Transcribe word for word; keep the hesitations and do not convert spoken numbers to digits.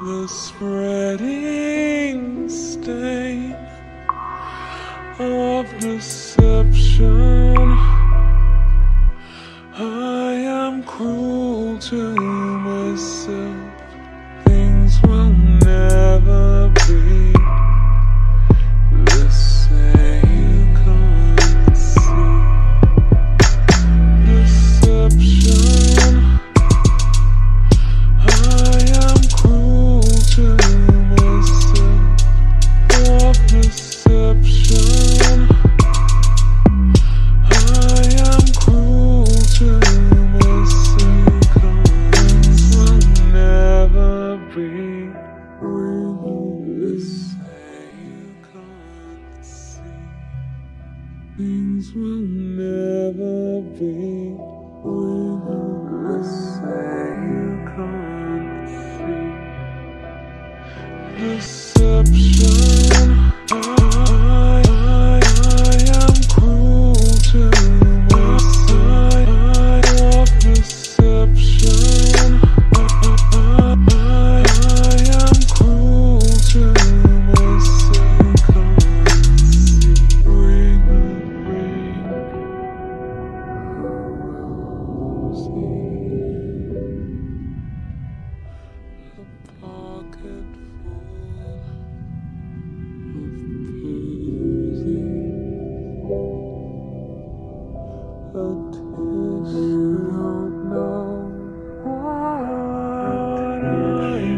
the spreading stain of deception. I am cruel to myself. Things will never be the same. You can't see deception. I am cruel to myself. Of deception. Things will never be the same. You can't see deception. I, I, I am cruel to myself. I love deception. I, I, I am cruel to myself. You don't know what I am.